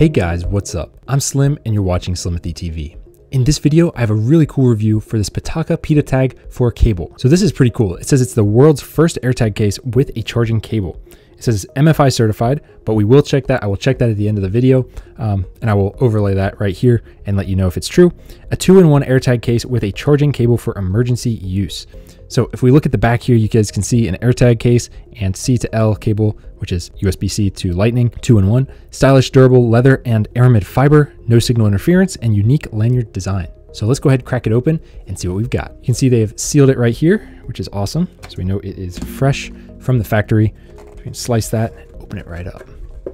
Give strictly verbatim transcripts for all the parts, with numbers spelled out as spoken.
Hey guys, what's up? I'm Slim and you're watching Slimothy T V. In this video, I have a really cool review for this Pitaka PitaTag four cable. So this is pretty cool. It says it's the world's first AirTag case with a charging cable. It says it's M F I certified, but we will check that. I will check that at the end of the video, um, and I will overlay that right here and let you know if it's true. A two in one AirTag case with a charging cable for emergency use. So if we look at the back here, you guys can see an AirTag case and C to L cable, which is U S B C to Lightning, two in one. Stylish, durable leather and aramid fiber, no signal interference, and unique lanyard design. So let's go ahead and crack it open and see what we've got. You can see they've sealed it right here, which is awesome. So we know it is fresh from the factory. We can slice that and open it right up.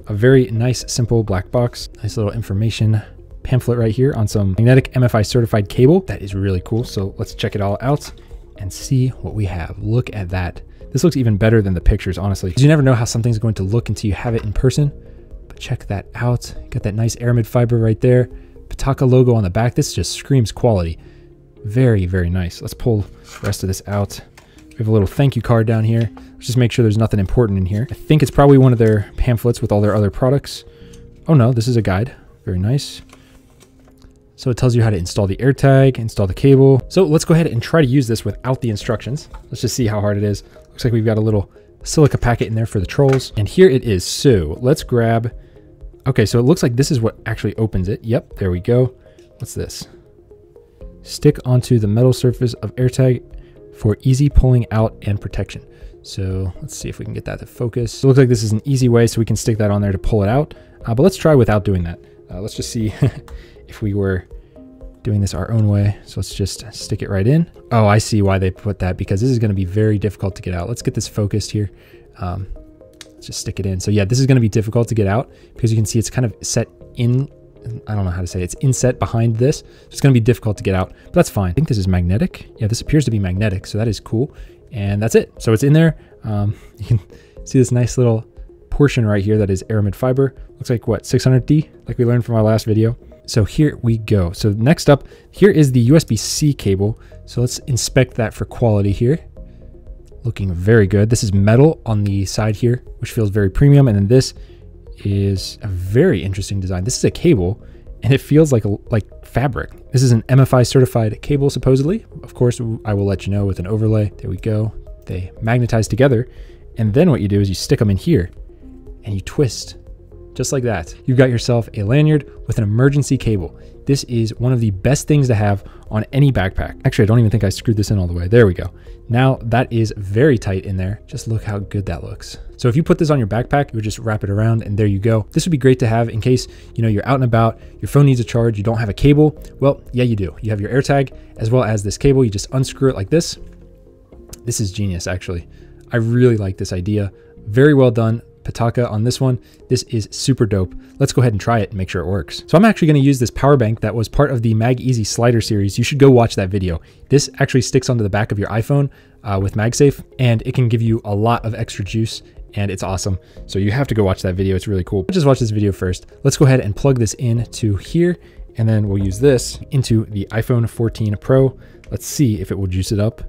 A very nice, simple black box. Nice little information pamphlet right here on some magnetic M F I certified cable. That is really cool. So let's check it all out and see what we have. Look at that. This looks even better than the pictures, honestly. You never know how something's going to look until you have it in person, but check that out. Got that nice aramid fiber right there. Pitaka logo on the back. This just screams quality. Very, very nice. Let's pull the rest of this out. We have a little thank you card down here. Let's just make sure there's nothing important in here. I think it's probably one of their pamphlets with all their other products. Oh no, this is a guide. Very nice. So it tells you how to install the AirTag, install the cable. So let's go ahead and try to use this without the instructions. Let's just see how hard it is. Looks like we've got a little silica packet in there for the trolls. And here it is. So let's grab, okay, so it looks like this is what actually opens it. Yep, there we go. What's this? Stick onto the metal surface of AirTag for easy pulling out and protection. So let's see if we can get that to focus. So it looks like this is an easy way, so we can stick that on there to pull it out. Uh, but let's try without doing that. Uh, let's just see if we were doing this our own way. So let's just stick it right in. Oh, I see why they put that, because this is gonna be very difficult to get out. Let's get this focused here. Um, let's just stick it in. So yeah, this is gonna be difficult to get out because you can see it's kind of set in, I don't know how to say it. It's inset behind this. So it's going to be difficult to get out, but that's fine. I think this is magnetic. Yeah, this appears to be magnetic. So that is cool. And that's it. So it's in there. Um, you can see this nice little portion right here that is aramid fiber. Looks like what, six hundred D, like we learned from our last video. So here we go. So next up, here is the U S B C cable. So let's inspect that for quality here. Looking very good. This is metal on the side here, which feels very premium. And then this is a very interesting design. This is a cable and it feels like a, like fabric. This is an M F I certified cable, supposedly. Of course, I will let you know with an overlay. There we go. They magnetize together. And then what you do is you stick them in here and you twist just like that. You've got yourself a lanyard with an emergency cable. This is one of the best things to have on any backpack. Actually, I don't even think I screwed this in all the way. There we go. Now that is very tight in there. Just look how good that looks. So if you put this on your backpack, you would just wrap it around and there you go. This would be great to have in case, you know, you're out and about, your phone needs a charge, you don't have a cable. Well, yeah, you do. You have your AirTag as well as this cable. You just unscrew it like this. This is genius, actually. I really like this idea. Very well done, Pitaka, on this one. This is super dope. Let's go ahead and try it and make sure it works. So I'm actually going to use this power bank that was part of the MagEasy slider series. You should go watch that video. This actually sticks onto the back of your iPhone uh, with MagSafe, and it can give you a lot of extra juice, and it's awesome. So you have to go watch that video. It's really cool. But just watch this video first. Let's go ahead and plug this in to here, and then we'll use this into the iPhone fourteen Pro. Let's see if it will juice it up.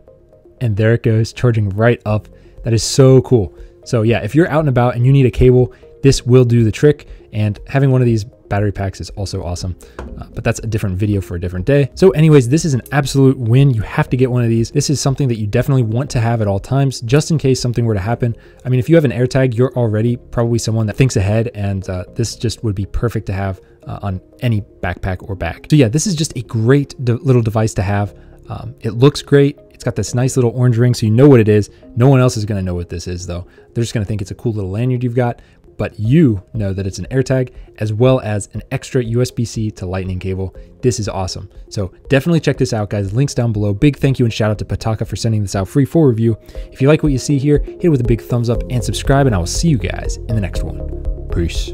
And there it goes, charging right up. That is so cool. So yeah, if you're out and about and you need a cable, this will do the trick. And having one of these battery packs is also awesome, uh, but that's a different video for a different day. So anyways, this is an absolute win. You have to get one of these. This is something that you definitely want to have at all times, just in case something were to happen. I mean, if you have an AirTag, you're already probably someone that thinks ahead, and uh, this just would be perfect to have uh, on any backpack or bag. So yeah, this is just a great de- little device to have. Um, it looks great. It's got this nice little orange ring, so you know what it is. No one else is gonna know what this is though. They're just gonna think it's a cool little lanyard you've got, but you know that it's an AirTag as well as an extra U S B C to Lightning cable. This is awesome. So definitely check this out, guys. Links down below. Big thank you and shout out to Pitaka for sending this out free for review. If you like what you see here, hit it with a big thumbs up and subscribe, and I will see you guys in the next one. Peace.